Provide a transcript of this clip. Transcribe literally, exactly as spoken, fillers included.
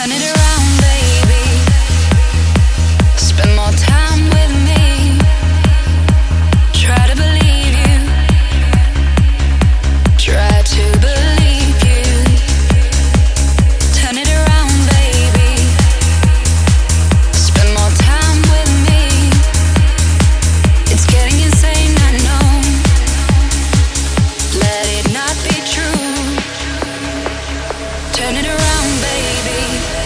Turn it around, baby. Spend more time with me. Try to believe you. Try to believe you. Turn it around, baby. Spend more time with me. It's getting insane, I know. Let it not be true. Turn it around, baby.